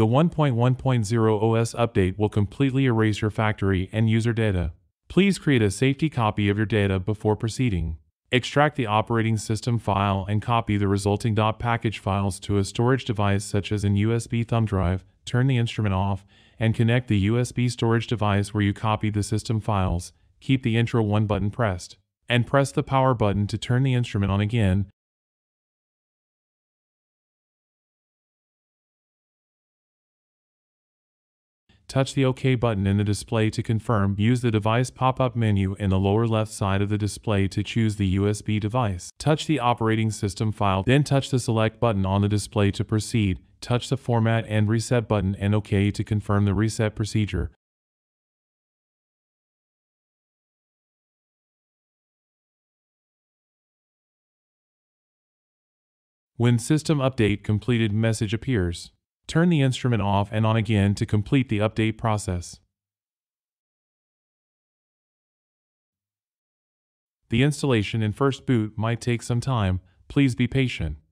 The 1.1.0 OS update will completely erase your factory and user data. Please create a safety copy of your data before proceeding. Extract the operating system file and copy the resulting .package files to a storage device such as an USB thumb drive, turn the instrument off, and connect the USB storage device where you copied the system files. Keep the Intro 1 button pressed, and press the power button to turn the instrument on again. Touch the OK button in the display to confirm. Use the device pop-up menu in the lower left side of the display to choose the USB device. Touch the operating system file, then touch the select button on the display to proceed. Touch the format and reset button and OK to confirm the reset procedure. When system update completed, message appears. Turn the instrument off and on again to complete the update process. The installation and first boot might take some time. Please be patient.